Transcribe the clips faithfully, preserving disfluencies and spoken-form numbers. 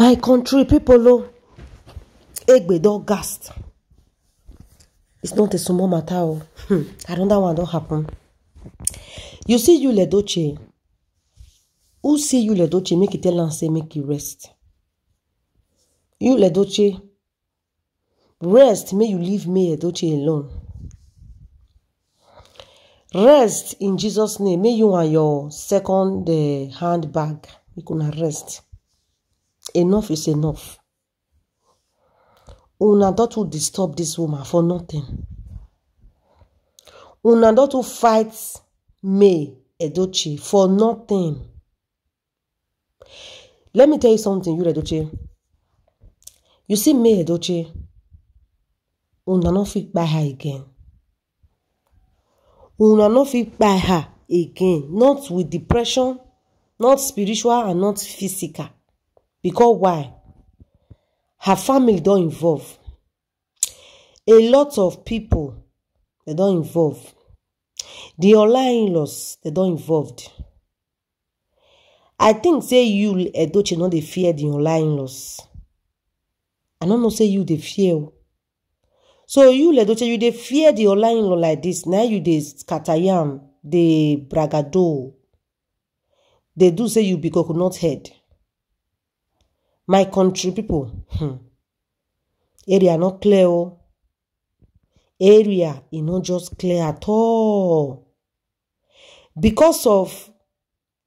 My country people, oh, egbe don gast. It's not a small matter. Oh. Hmm. Another one don't happen. You see Yul Edochie. Who see Yul Edochie make it tell and say make you rest. Yul Edochie. Rest, may you leave me Edochie alone. Rest in Jesus' name. May you and your second uh, handbag. You can rest. Enough is enough. Una don't to disturb this woman for nothing. Una don't to fight me Edochie for nothing. Let me tell you something, Yul Edochie. You see me Edochie. Una no fit buy her again. Una no fit buy her again. Not with depression, not spiritual, and not physical. Because why? Her family don't involve. A lot of people, they don't involve. The online in-laws, they don't involved. I think say you, Edochie, no dey fear the online in-laws. I don't know say you dey fear. So you, Edochie, you dey fear the online in-law like this. Now you dey scatayam, the bragado. They do say you be coconut head. My country people, hmm. Area not clear. Oh. Area is not just clear at all. Because of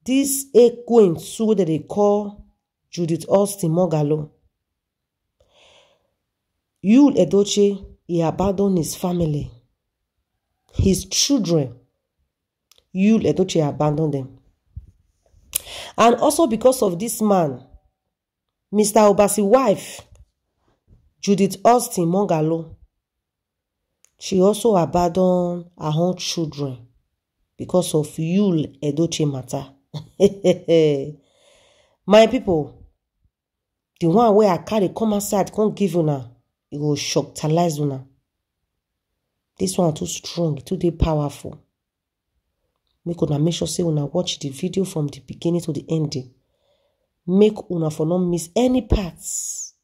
this Ekwensu that they call Judith Austin Mongalo, Yul Edochie, he abandoned his family, his children. Yul Edochie abandoned them. And also because of this man, Mister Obasi's wife, Judith Austin Mongalo, she also abandoned her own children because of Yul Edochie matter. My people, the one where I carry come outside, can't give una, it will shock talize una. This one too strong, too dey powerful. Make una make sure say una watch the video from the beginning to the ending. Make una for not miss any parts.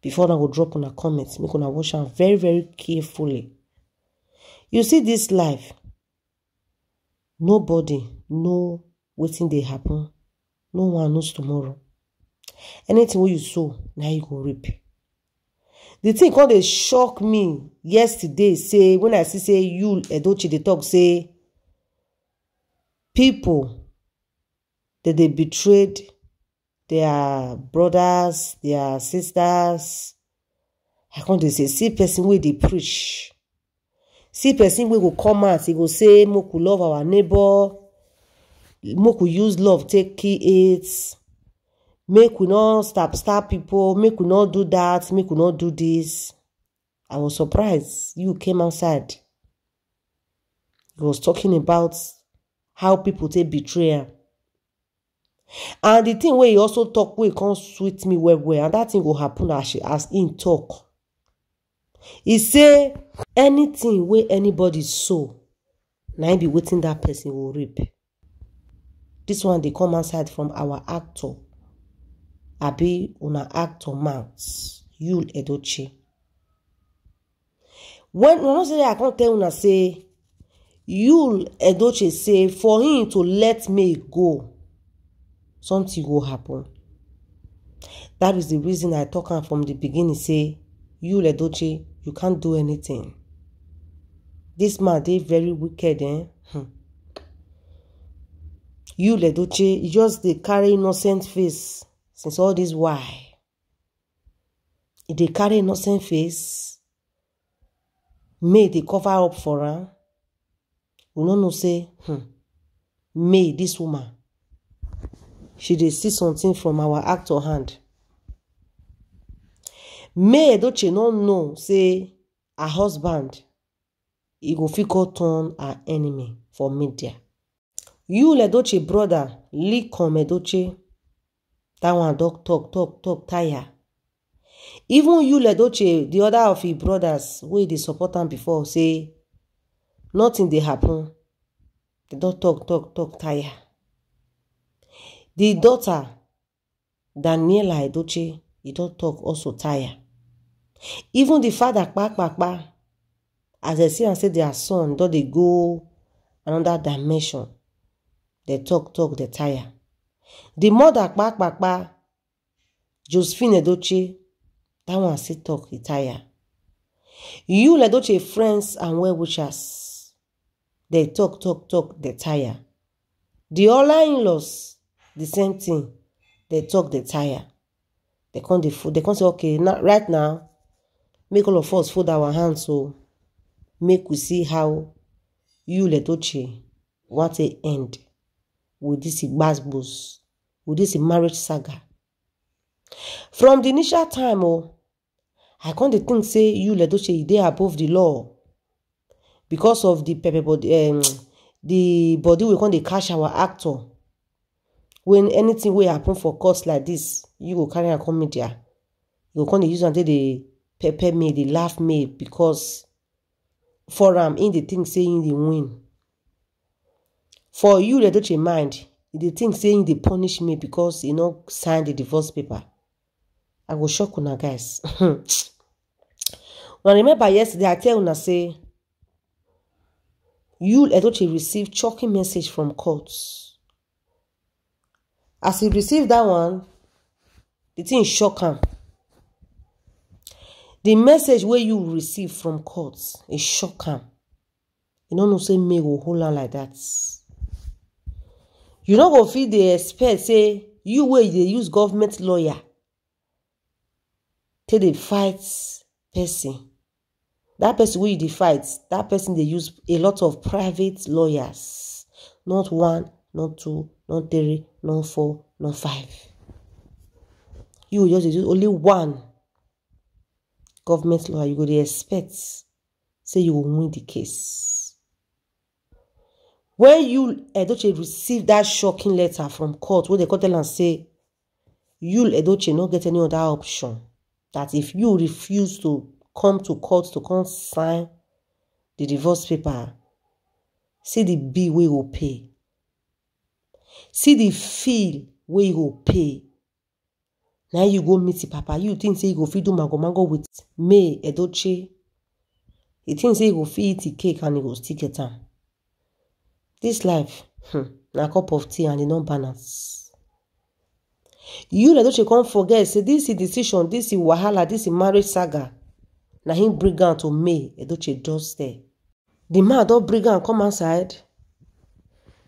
Before I go drop una comments, make una watch them very, very carefully. You see this life. Nobody know wetin dey happen. No one knows tomorrow. Anything wey you sow, now you go reap. The thing called they shock me yesterday. Say when I see say Yul Edochie dey talk say people that they betrayed. Their brothers, their sisters. I can't say, see person where they preach. See person where go come out, he go say, Moku love our neighbor. Moku use love, take key aids. Make we not stab, stab people. Make we not do that. Make we not do this. I was surprised you came outside. He was talking about how people take betrayal. And the thing where he also talk, where he can't sweet me well, well, and that thing will happen as she as in talk. He say anything where anybody saw, now be waiting that person will reap. This one they come outside from our actor, Abi Una Actor Max, Yul Edochie. When when I say I can't tell una say, Yul Edochie say for him to let me go. Something will happen. That is the reason I talk from the beginning. Say, Yul Edochie, you can't do anything. This man, they very wicked, eh? Hmm. Yul Edochie, you just they carry innocent face. Since all this, why? If they carry innocent face, may they cover up for her. We don't know, say, hmm. May this woman. She did see something from our actor hand. May Edochie no know, say, her husband, he go fickle turn her enemy for media. Yul Edochie brother, Likom Edochie, that one dog talk, talk, talk, tire. Even Yul Edochie, the other of his brothers, who they support him before, say, nothing they happen. They don't talk, talk, talk, tire. The daughter, Daniela Edoche, you don't talk, also tire. Even the father, kpa, kpa, kpa, as they see and say their son, though they go another dimension, they talk, talk, they tire. The mother, kpa, kpa, kpa, Josephine Edoche, that one say talk, he tire. Yul Edochie friends and well-wishers, they talk, talk, talk, they tire. The other in-laws, the same thing, they talk, they tire. They can't, they, they can't say, okay, not right now, make all of us fold our hands, so make we see how Yul Edochie want to end with this basbos, with this marriage saga. From the initial time, oh, I can't think say Yul Edochie they above the law because of the paper body, um, the body we can't catch our actor. When anything will happen for cause like this, you will carry a comedy. You can't use until they pepper me, they laugh me because for am um, in the thing saying the win. For Yul Edochie mind, the thing saying they punish me because you know sign the divorce paper. I go shock una guys. When I remember yesterday, I tell una say, Yul Edochie received shocking message from courts. As he received that one, the thing shock him. The message where you receive from courts is shock him. You don't know say me go hold on like that. You don't go feel the expert say you where they use government lawyer. Till they fight person. That person who they fight, that person they use a lot of private lawyers. Not one, not two, not three, not four, not five. You just use only one government lawyer. You go to expect, say you will win the case. When Yul Edochie receive that shocking letter from court, where they call them and say, Yul Edochie not get any other option. That if you refuse to come to court to come sign the divorce paper, see the bill where you will pay. See the fee where you will pay. Now you go meet the papa. You think say you go feed do mango mango with me Edoche. You think say you go feed eat the cake and you go stick it down. This life, hmm, na cup of tea and the non-balance. You Yul Edochie can't forget, say this is decision, this is wahala, this is marriage saga. Now him bring down to me, Edochie just there. The man don't bring down, come outside.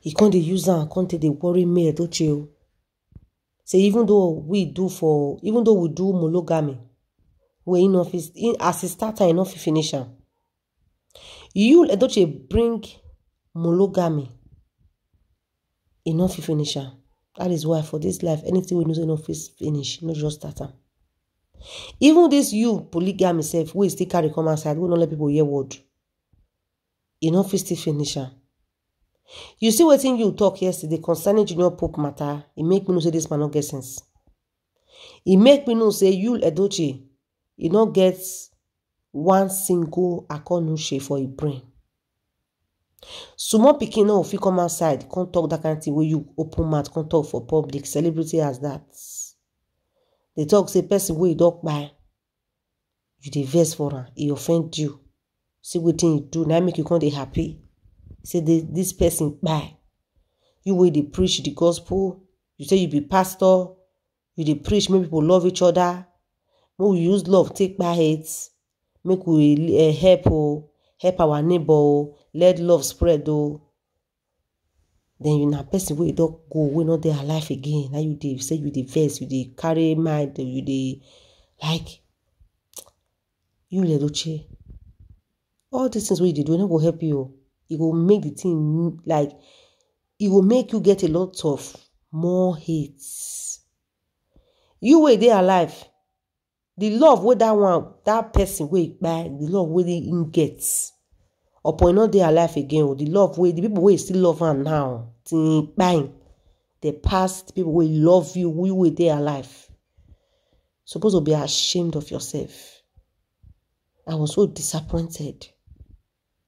He can't use and can't they worry me, Edochie. Say even though we do for, even though we do monogamy, we in office, in as a starter in office finisher. You Yul Edochie bring monogamy in office finisher. That is why for this life, anything we know in office finish, not just that. Even this you polygamy myself, we still carry come outside, we don't let people hear word. In office still finisher. You see what thing you talk yesterday concerning Junior Pope matter, it make me know say this man not get sense. It make me know say Yul Edochie, you not get one single akonuche for a brain. Sumo pikin no fit come outside, can't talk that kind of thing where you open mouth, can't talk for public, celebrity as that. They talk, say, person where you talk by, you dey vex for her, he offend you. See what thing you do, now make you come dey happy. Say, they, this person by. You where they preach the gospel, you say you be pastor, you dey preach, make people love each other. Make we use love, take by it, make we uh, help, oh, help our neighbor, oh. Let love spread though. Then you na person where you don't go, we not their life again. Now you they say you the verse, you they carry mind, you they like you Edochie. All these things we did do not go help you. It will make the thing like it will make you get a lot of more hates. You where they are alive. The love where that one, that person where it buy, the love where they in gets. Upon not their life again, with the love way, the people will still love her now. Bang, the past people will love you, we will their life. Supposed to be ashamed of yourself. I was so disappointed,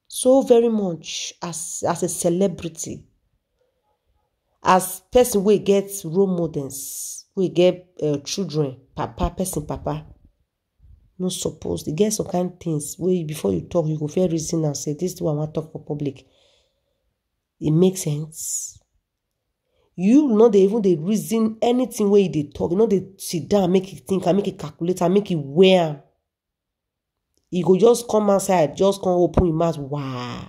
so very much as as a celebrity, as person we get role models. we get uh, children, papa, person, papa. No suppose. They get some kind of things. Where before you talk, you go fair reason and say, this is what I want to talk for public. It makes sense. You know, they even they reason anything where they talk. You know, they sit down, make it think, and make it calculate, and make it wear. You go just come outside, just come open your mouth. Wow.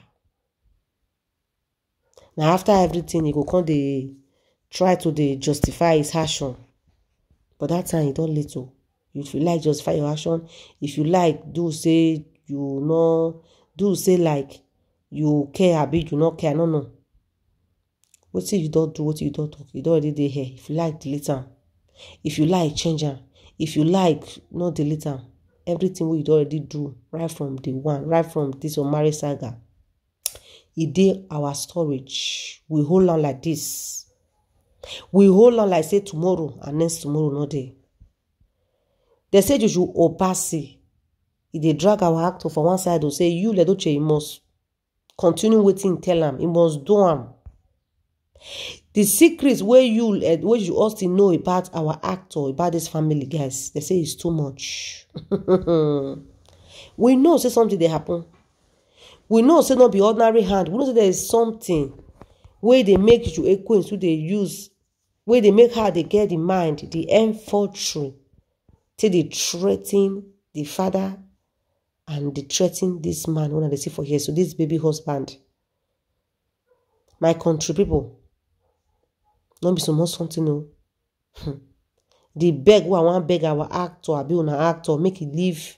Now, after everything, you go come they try to they justify his action. But that time, you don't little. If you like, justify your action. If you like, do say you know, do say like you care a bit, you not care. No, no. What if you don't do? What if you don't talk? You don't already dey here. If you like, delete them. If you like, change them. If you like, not delete them. Everything we already do right from the one, right from this or marriage saga. It dey our storage. We hold on like this. We hold on like say tomorrow and next tomorrow no dey. They say you should opasi. If they drag our actor for one side, they say Yul Edochie, you must continue waiting, tell him, you must do him. The secrets where you where you also know about our actor, about this family, guys, they say it's too much. We know say something they happen. We know say not be ordinary hand. We know say there is something where they make you acquaint, who they use, where they make how they get in mind, the infantry, till they threaten the father and they threaten this man when they see for here. So this baby husband, my country people, don't be so much something no. They beg what I want beg our actor, Abi Una Actor, make it leave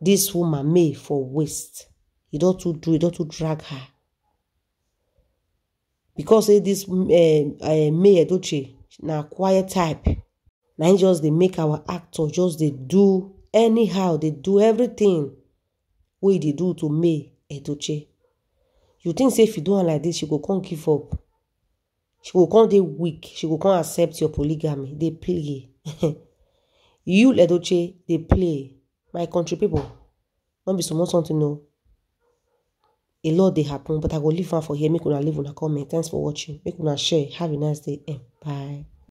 this woman May for waste. You don't to do, you don't to drag her. Because eh, this uh, uh, May Edochie, na quiet type. Now just they make our actor, just they do anyhow, they do everything what they do to May Edochie. You think say if you do her like this, she go can't give up. She go come dey weak. She go come accept your polygamy. They play. Yul Edochie, they play. My country people, don't be so much something no. A lot they happen, but I go leave one for here. Make una leave una comment. Thanks for watching. Make una share. Have a nice day and bye.